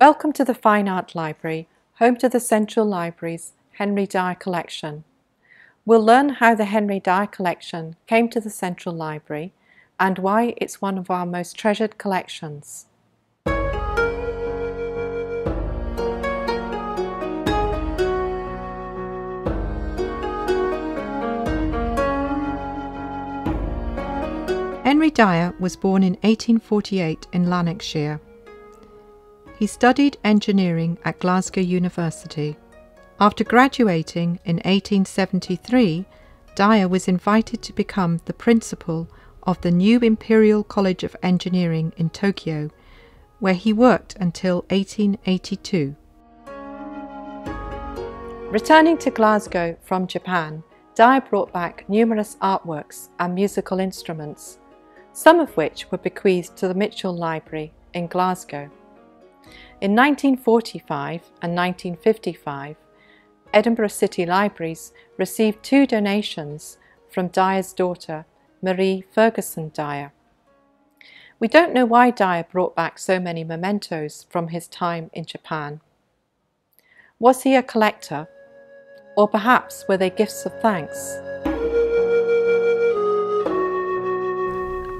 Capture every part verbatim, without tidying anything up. Welcome to the Fine Art Library, home to the Central Library's Henry Dyer collection. We'll learn how the Henry Dyer collection came to the Central Library and why it's one of our most treasured collections. Henry Dyer was born in eighteen forty-eight in Lanarkshire. He studied engineering at Glasgow University. After graduating in eighteen seventy-three, Dyer was invited to become the principal of the new Imperial College of Engineering in Tokyo, where he worked until eighteen eighty-two. Returning to Glasgow from Japan, Dyer brought back numerous artworks and musical instruments, some of which were bequeathed to the Mitchell Library in Glasgow. In nineteen forty-five and nineteen fifty-five, Edinburgh City Libraries received two donations from Dyer's daughter, Marie Ferguson Dyer. We don't know why Dyer brought back so many mementos from his time in Japan. Was he a collector? Or perhaps were they gifts of thanks?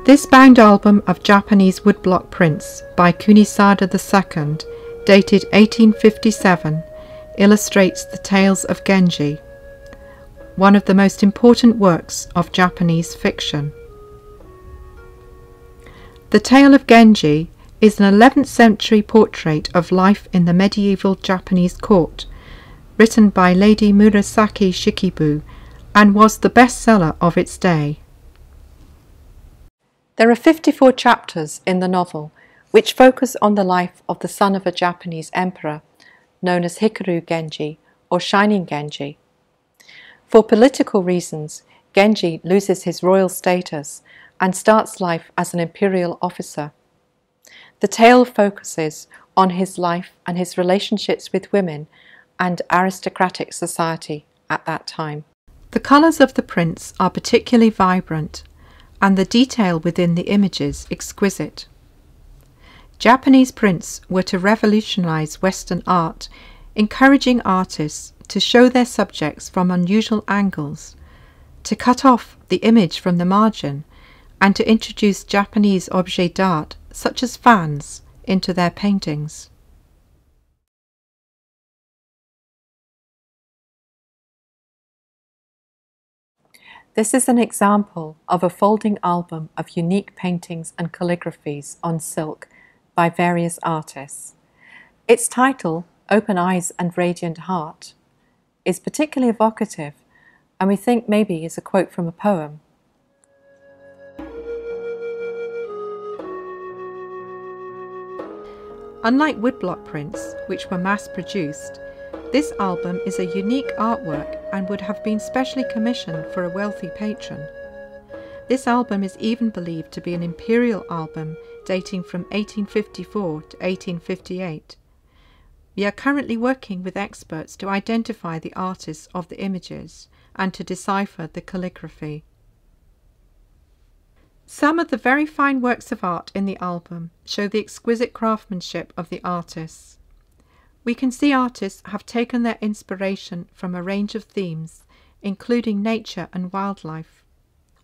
This bound album of Japanese woodblock prints by Kunisada the Second, dated eighteen fifty-seven, illustrates the tales of Genji, one of the most important works of Japanese fiction. The Tale of Genji is an eleventh century portrait of life in the medieval Japanese court, written by Lady Murasaki Shikibu, and was the bestseller of its day. There are fifty-four chapters in the novel which focus on the life of the son of a Japanese emperor known as Hikaru Genji or Shining Genji. For political reasons, Genji loses his royal status and starts life as an imperial officer. The tale focuses on his life and his relationships with women and aristocratic society at that time. The colours of the prints are particularly vibrant, and the detail within the images exquisite. Japanese prints were to revolutionise Western art, encouraging artists to show their subjects from unusual angles, to cut off the image from the margin, and to introduce Japanese objets d'art, such as fans, into their paintings. This is an example of a folding album of unique paintings and calligraphies on silk by various artists. Its title, Open Eyes and Radiant Heart, is particularly evocative, and we think maybe is a quote from a poem. Unlike woodblock prints, which were mass-produced, this album is a unique artwork and would have been specially commissioned for a wealthy patron. This album is even believed to be an imperial album dating from eighteen fifty-four to eighteen fifty-eight. We are currently working with experts to identify the artists of the images and to decipher the calligraphy. Some of the very fine works of art in the album show the exquisite craftsmanship of the artists. We can see artists have taken their inspiration from a range of themes, including nature and wildlife.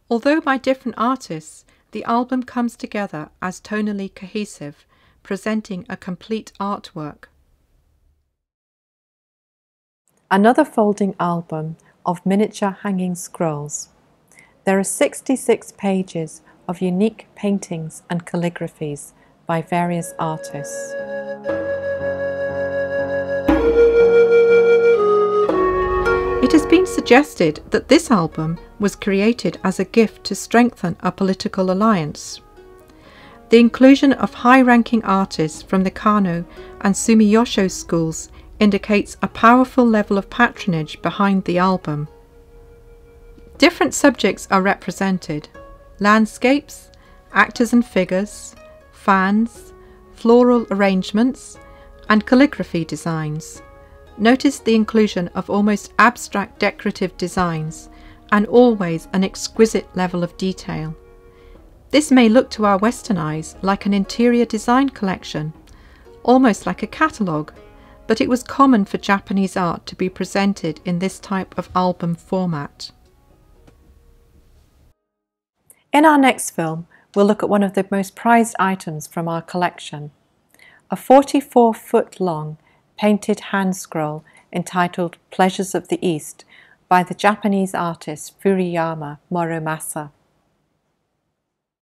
Although by different artists, the album comes together as tonally cohesive, presenting a complete artwork. Another folding album of miniature hanging scrolls. There are sixty-six pages of unique paintings and calligraphies by various artists. It has been suggested that this album was created as a gift to strengthen a political alliance. The inclusion of high-ranking artists from the Kano and Sumiyoshi schools indicates a powerful level of patronage behind the album. Different subjects are represented: landscapes, actors and figures, fans, floral arrangements, and calligraphy designs. Notice the inclusion of almost abstract decorative designs and always an exquisite level of detail. This may look to our Western eyes like an interior design collection, almost like a catalogue, but it was common for Japanese art to be presented in this type of album format. In our next film, we'll look at one of the most prized items from our collection, a forty-four foot long painted hand scroll entitled Pleasures of the East by the Japanese artist Furuyama Moromasa.